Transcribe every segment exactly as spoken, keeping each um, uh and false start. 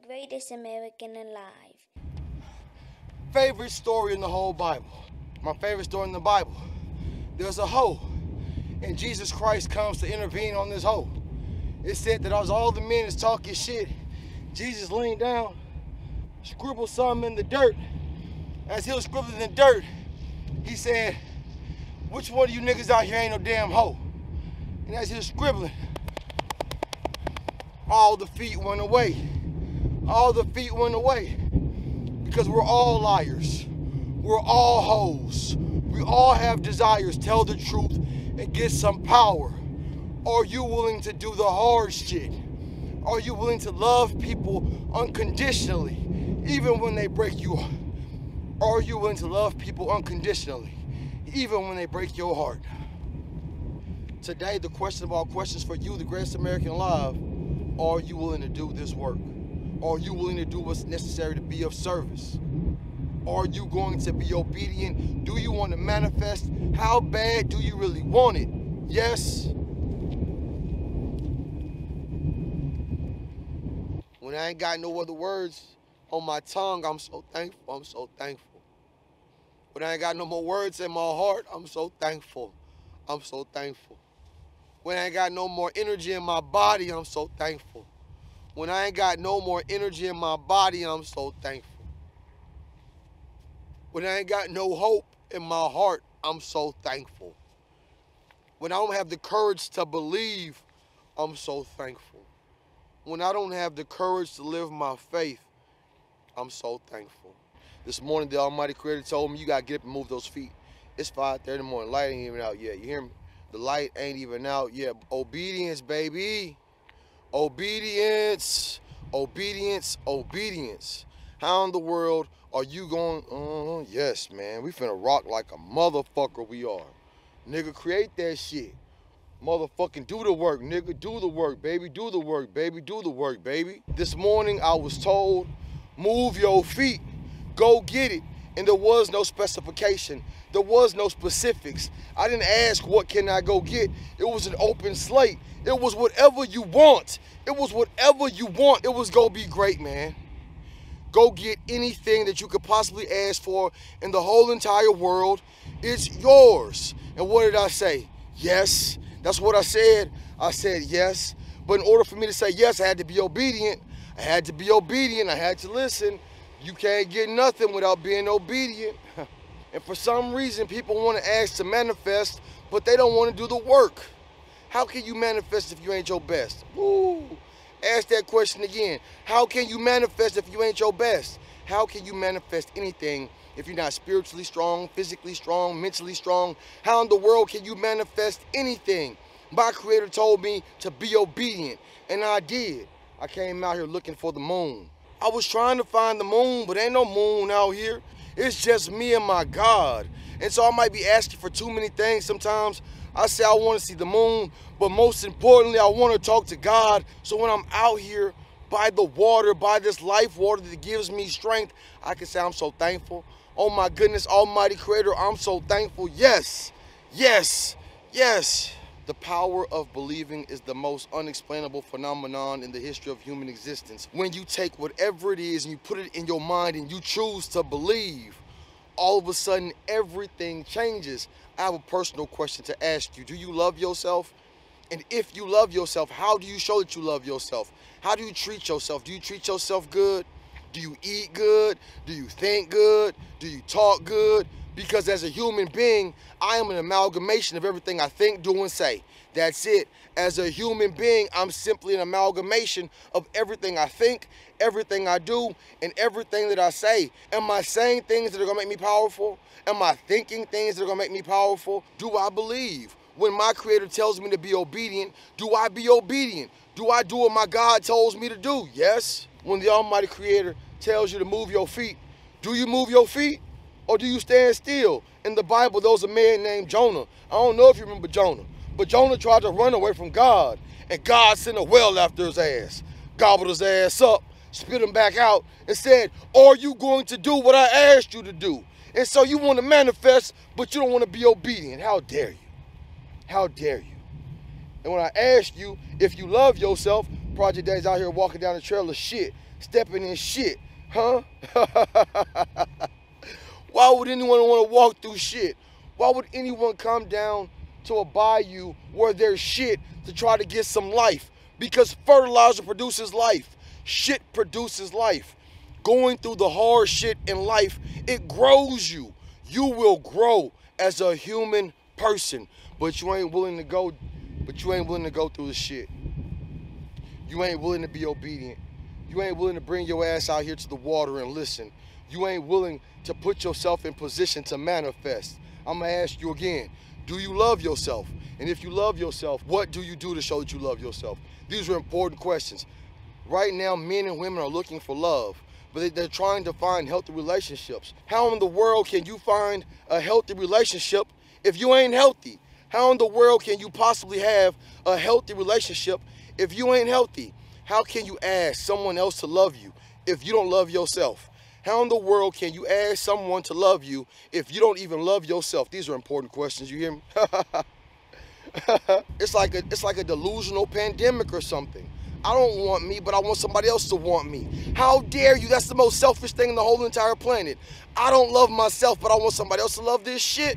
The Greatest American Alive. Favorite story in the whole Bible. My favorite story in the Bible. There's a hole, and Jesus Christ comes to intervene on this hole. It said that as all the men is talking shit, Jesus leaned down, scribbled something in the dirt. As he was scribbling in the dirt, he said, "Which one of you niggas out here ain't no damn hoe?" And as he was scribbling, all the feet went away. All the feet went away. Because we're all liars. We're all hoes. We all have desires. Tell the truth and get some power. Are you willing to do the hard shit? Are you willing to love people unconditionally, even when they break you up? Are you willing to love people unconditionally, even when they break your heart? Today, the question of all questions for you, the Greatest American Alive, are you willing to do this work? Are you willing to do what's necessary to be of service? Are you going to be obedient? Do you want to manifest? How bad do you really want it? Yes? When I ain't got no other words on my tongue, I'm so thankful, I'm so thankful. When I ain't got no more words in my heart, I'm so thankful. I'm so thankful. When I ain't got no more energy in my body, I'm so thankful. When I ain't got no more energy in my body, I'm so thankful. When I ain't got no hope in my heart, I'm so thankful. When I don't have the courage to believe, I'm so thankful. When I don't have the courage to live my faith, I'm so thankful. This morning, the Almighty Creator told me, you gotta get up and move those feet. It's five thirty in the morning, light ain't even out yet, you hear me? The light ain't even out yet. Obedience, baby. Obedience, obedience, obedience. How in the world are you going, uh, yes, man, we finna rock like a motherfucker we are. Nigga, create that shit. Motherfucking do the work, nigga, do the work, baby, do the work, baby, do the work, baby. This morning I was told, move your feet, go get it. And there was no specification. There was no specifics. I didn't ask, what can I go get? It was an open slate. It was whatever you want. It was whatever you want. It was gonna be great, man. Go get anything that you could possibly ask for in the whole entire world. It's yours. And what did I say? Yes. That's what I said. I said yes. But in order for me to say yes, I had to be obedient. I had to be obedient. I had to listen. You can't get nothing without being obedient. And for some reason, people want to ask to manifest, but they don't want to do the work. How can you manifest if you ain't your best? Woo. Ask that question again. How can you manifest if you ain't your best? How can you manifest anything if you're not spiritually strong, physically strong, mentally strong? How in the world can you manifest anything? My Creator told me to be obedient, and I did. I came out here looking for the moon. I was trying to find the moon, but ain't no moon out here. It's just me and my God. And so I might be asking for too many things sometimes. I say I want to see the moon, but most importantly, I want to talk to God. So when I'm out here by the water, by this life water that gives me strength, I can say I'm so thankful. Oh my goodness, Almighty Creator, I'm so thankful. Yes, yes, yes. The power of believing is the most unexplainable phenomenon in the history of human existence. When you take whatever it is and you put it in your mind and you choose to believe, all of a sudden everything changes. I have a personal question to ask you. Do you love yourself? And if you love yourself, how do you show that you love yourself? How do you treat yourself? Do you treat yourself good? Do you eat good? Do you think good? Do you talk good? Because as a human being, I am an amalgamation of everything I think, do, and say. That's it. As a human being, I'm simply an amalgamation of everything I think, everything I do, and everything that I say. Am I saying things that are going to make me powerful? Am I thinking things that are going to make me powerful? Do I believe? When my Creator tells me to be obedient, do I be obedient? Do I do what my God tells me to do? Yes. When the Almighty Creator tells you to move your feet, do you move your feet? Or do you stand still? In the Bible, there was a man named Jonah. I don't know if you remember Jonah, but Jonah tried to run away from God, and God sent a whale after his ass, gobbled his ass up, spit him back out, and said, are you going to do what I asked you to do? And so you want to manifest, but you don't want to be obedient. How dare you? How dare you? And when I asked you if you love yourself, Project Daddy's out here walking down the trail of shit, stepping in shit, huh? Why would anyone want to walk through shit? Why would anyone come down to a bayou where there's shit to try to get some life? Because fertilizer produces life. Shit produces life. Going through the hard shit in life, it grows you. You will grow as a human person, but you ain't willing to go, but you ain't willing to go through the shit. You ain't willing to be obedient. You ain't willing to bring your ass out here to the water and listen. You ain't willing to put yourself in position to manifest. I'm gonna ask you again, do you love yourself? And if you love yourself, what do you do to show that you love yourself? These are important questions. Right now, men and women are looking for love, but they're trying to find healthy relationships. How in the world can you find a healthy relationship if you ain't healthy? How in the world can you possibly have a healthy relationship if you ain't healthy? How can you ask someone else to love you if you don't love yourself? How in the world can you ask someone to love you if you don't even love yourself? These are important questions, you hear me? It's like a, it's like a delusional pandemic or something. I don't want me, but I want somebody else to want me. How dare you? That's the most selfish thing in the whole entire planet. I don't love myself, but I want somebody else to love this shit.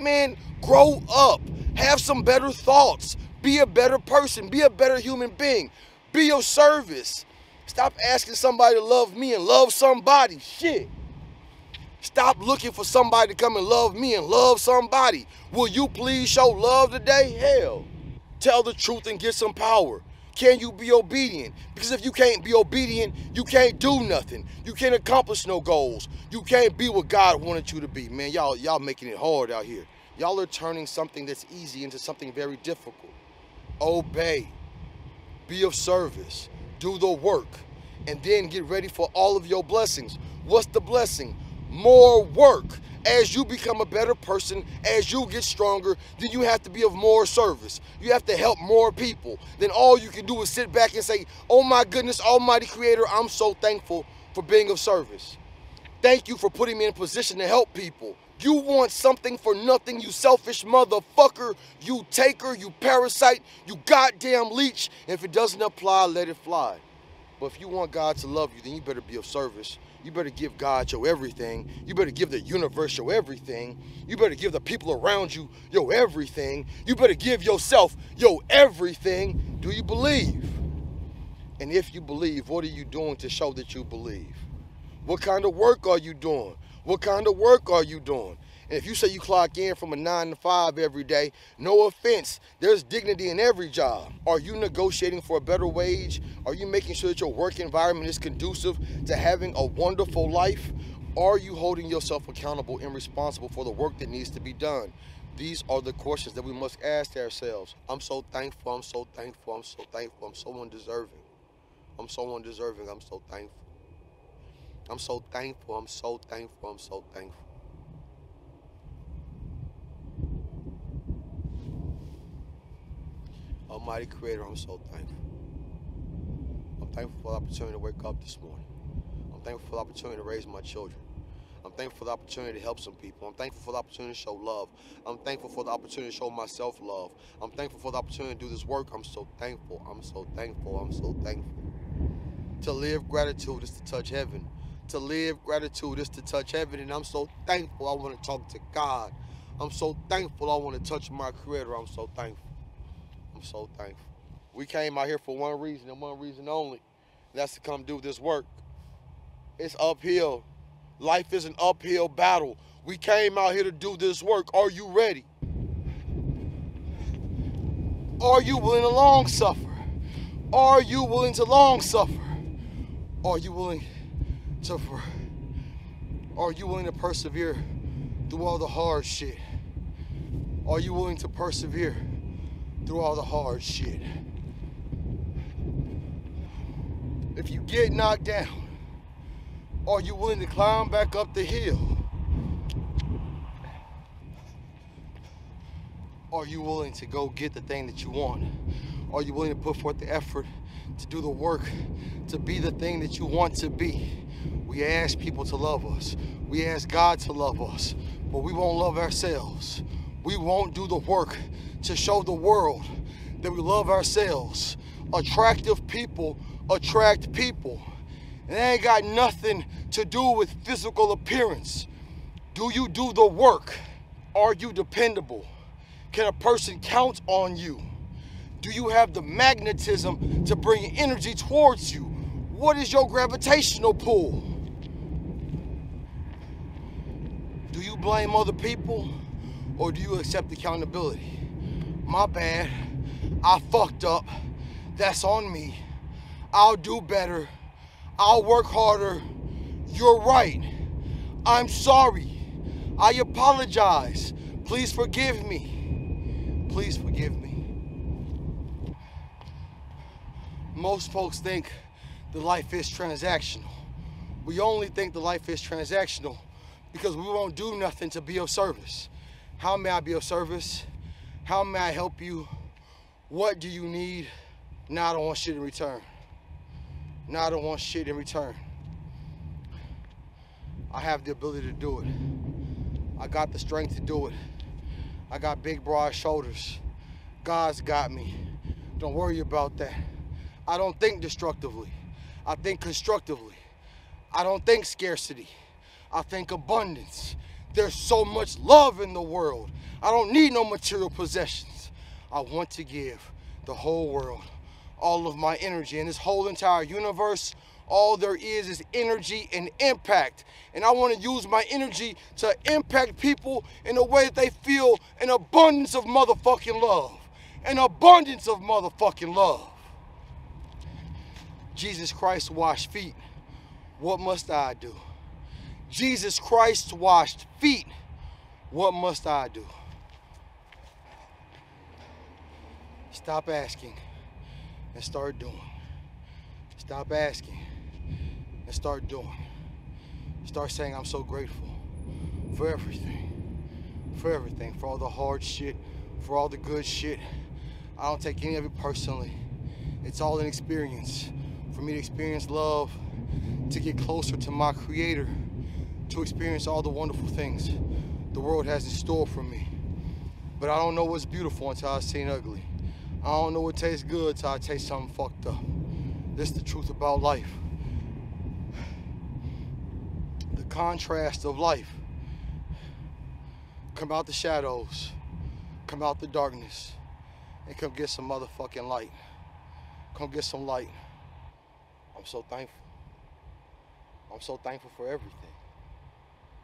Man, grow up. Have some better thoughts. Be a better person. Be a better human being. Be of service. Stop asking somebody to love me and love somebody. Shit. Stop looking for somebody to come and love me and love somebody. Will you please show love today? Hell. Tell the truth and get some power. Can you be obedient? Because if you can't be obedient, you can't do nothing. You can't accomplish no goals. You can't be what God wanted you to be. Man, y'all y'all making it hard out here. Y'all are turning something that's easy into something very difficult. Obey. Be of service. Do the work. And then get ready for all of your blessings. What's the blessing? More work. As you become a better person, as you get stronger, then you have to be of more service. You have to help more people. Then all you can do is sit back and say, oh my goodness, almighty creator, I'm so thankful for being of service. Thank you for putting me in a position to help people. You want something for nothing, you selfish motherfucker, you taker, you parasite, you goddamn leech. And if it doesn't apply, let it fly. But if you want God to love you, then you better be of service. You better give God your everything. You better give the universe your everything. You better give the people around you your everything. You better give yourself your everything. Do you believe? And if you believe, what are you doing to show that you believe? What kind of work are you doing? What kind of work are you doing? And if you say you clock in from a nine to five every day, no offense, there's dignity in every job. Are you negotiating for a better wage? Are you making sure that your work environment is conducive to having a wonderful life? Are you holding yourself accountable and responsible for the work that needs to be done? These are the questions that we must ask ourselves. I'm so thankful, I'm so thankful, I'm so thankful, I'm so undeserving. I'm so undeserving, I'm so thankful. I'm so thankful, I'm so thankful, I'm so thankful. Almighty Creator, I'm so thankful. I'm thankful for the opportunity to wake up this morning. I'm thankful for the opportunity to raise my children. I'm thankful for the opportunity to help some people. I'm thankful for the opportunity to show love. I'm thankful for the opportunity to show myself love. I'm thankful for the opportunity to do this work. I'm so thankful. I'm so thankful. I'm so thankful. To live gratitude is to touch heaven. To live gratitude is to touch heaven. And I'm so thankful I want to talk to God. I'm so thankful I want to touch my Creator. I'm so thankful. I'm so thankful. We came out here for one reason and one reason only. And that's to come do this work. It's uphill. Life is an uphill battle. We came out here to do this work. Are you ready? Are you willing to long suffer? Are you willing to long suffer? Are you willing to, are you willing to persevere through all the hard shit? Are you willing to persevere through all the hard shit? If you get knocked down, are you willing to climb back up the hill? Are you willing to go get the thing that you want? Are you willing to put forth the effort to do the work, to be the thing that you want to be? We ask people to love us. We ask God to love us, but we won't love ourselves. We won't do the work to show the world that we love ourselves. Attractive people attract people. and they ain't got nothing to do with physical appearance. Do you do the work? Are you dependable? Can a person count on you? Do you have the magnetism to bring energy towards you? What is your gravitational pull? Do you blame other people or do you accept accountability? My bad, I fucked up, that's on me. I'll do better, I'll work harder. You're right, I'm sorry, I apologize, please forgive me, please forgive me. Most folks think the life is transactional. We only think the life is transactional because we won't do nothing to be of service. How may I be of service? How may I help you? What do you need? Now I don't want shit in return. Now I don't want shit in return. I have the ability to do it. I got the strength to do it. I got big, broad shoulders. God's got me. Don't worry about that. I don't think destructively. I think constructively. I don't think scarcity. I think abundance. There's so much love in the world. I don't need no material possessions. I want to give the whole world all of my energy. And this whole entire universe, all there is is energy and impact. And I want to use my energy to impact people in a way that they feel an abundance of motherfucking love. An abundance of motherfucking love. Jesus Christ washed feet. What must I do? Jesus Christ washed feet. What must I do? Stop asking and start doing. Stop asking and start doing. Start saying, I'm so grateful for everything. For everything, for all the hard shit, for all the good shit. I don't take any of it personally. It's all an experience. For me to experience love, to get closer to my Creator, to experience all the wonderful things the world has in store for me. But I don't know what's beautiful until I've seen ugly. I don't know what tastes good until I taste something fucked up. This is the truth about life. The contrast of life. Come out the shadows, come out the darkness, and come get some motherfucking light. Come get some light. I'm so thankful. I'm so thankful for everything.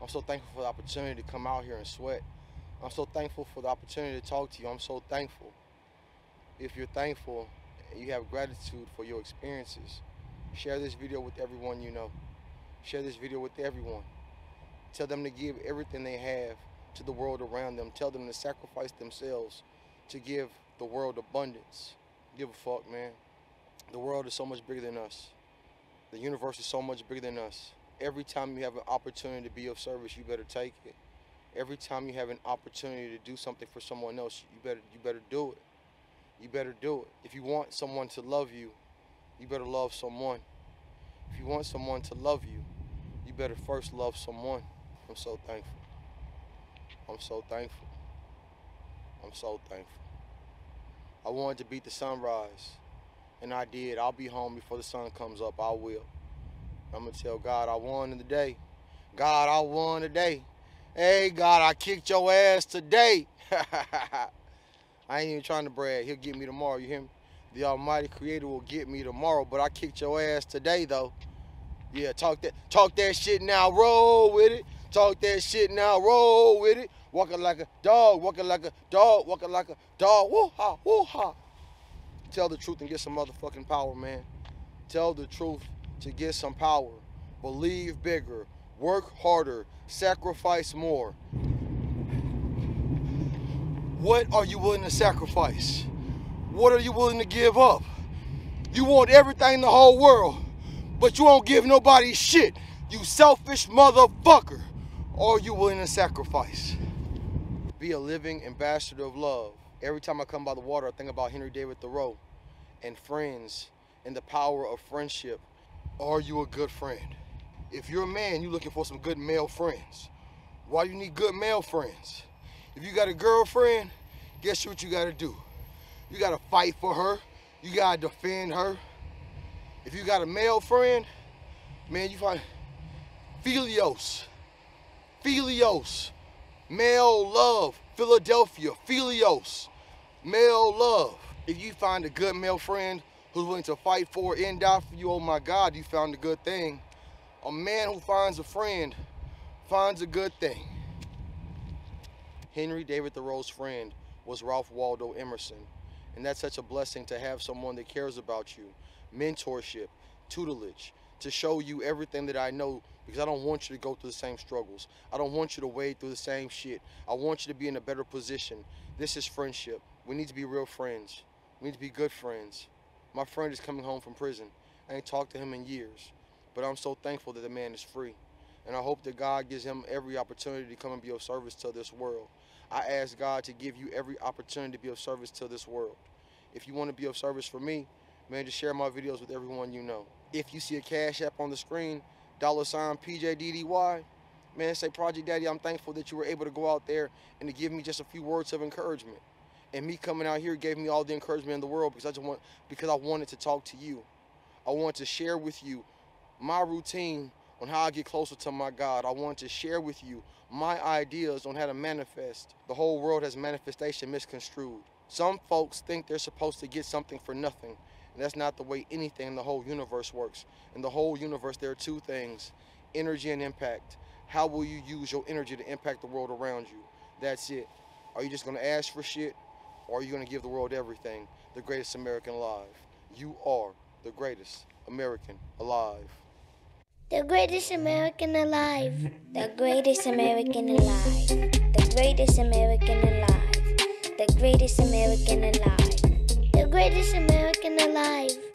I'm so thankful for the opportunity to come out here and sweat. I'm so thankful for the opportunity to talk to you. I'm so thankful. If you're thankful and you have gratitude for your experiences, share this video with everyone you know. Share this video with everyone. Tell them to give everything they have to the world around them. Tell them to sacrifice themselves to give the world abundance. Give a fuck, man. The world is so much bigger than us. The universe is so much bigger than us. Every time you have an opportunity to be of service, you better take it. Every time you have an opportunity to do something for someone else, you better you better do it. You better do it. If you want someone to love you, you better love someone. If you want someone to love you, you better first love someone. I'm so thankful. I'm so thankful. I'm so thankful. I wanted to beat the sunrise, and I did. I'll be home before the sun comes up. I will. I'm going to tell God I won today. God, I won today. Hey, God, I kicked your ass today. I ain't even trying to brag. He'll get me tomorrow, you hear me? The Almighty Creator will get me tomorrow, but I kicked your ass today, though. Yeah, talk that talk that shit now. Roll with it. Talk that shit now. Roll with it. Walking like a dog. Walking like a dog. Walking like a dog. Woo-ha, woo-ha. Tell the truth and get some motherfucking power, man. Tell the truth to get some power. Believe bigger, work harder, sacrifice more. What are you willing to sacrifice? What are you willing to give up? You want everything in the whole world, but you won't give nobody shit. You selfish motherfucker. Are you willing to sacrifice? Be a living ambassador of love. Every time I come by the water, I think about Henry David Thoreau and friends and the power of friendship. Are you a good friend? If you're a man, you're looking for some good male friends. Why you need good male friends? If you got a girlfriend, guess what you gotta do? You gotta fight for her. You gotta defend her. If you got a male friend, man, you find Phileos, Phileos, male love, Philadelphia, Phileos, male love. If you find a good male friend who's willing to fight for and die for you, oh my God, you found a good thing. A man who finds a friend finds a good thing. Henry David Thoreau's friend was Ralph Waldo Emerson. And that's such a blessing to have someone that cares about you. Mentorship, tutelage, to show you everything that I know, because I don't want you to go through the same struggles. I don't want you to wade through the same shit. I want you to be in a better position. This is friendship. We need to be real friends. We need to be good friends. My friend is coming home from prison. I ain't talked to him in years, but I'm so thankful that the man is free. And I hope that God gives him every opportunity to come and be of service to this world. I ask God to give you every opportunity to be of service to this world. If you want to be of service for me, man, just share my videos with everyone you know. If you see a Cash App on the screen, dollar sign P J D D Y, man, say, Project Daddy, I'm thankful that you were able to go out there and to give me just a few words of encouragement. And me coming out here gave me all the encouragement in the world, because I just want, because I wanted to talk to you. I wanted to share with you my routine on how I get closer to my God. I want to share with you my ideas on how to manifest. The whole world has manifestation misconstrued. Some folks think they're supposed to get something for nothing. And that's not the way anything in the whole universe works. In the whole universe, there are two things, energy and impact. How will you use your energy to impact the world around you? That's it. Are you just gonna ask for shit? Or are you gonna give the world everything? The greatest American alive. You are the greatest American alive. The greatest American alive. The greatest American alive. The greatest American alive. The greatest American alive. The greatest American alive.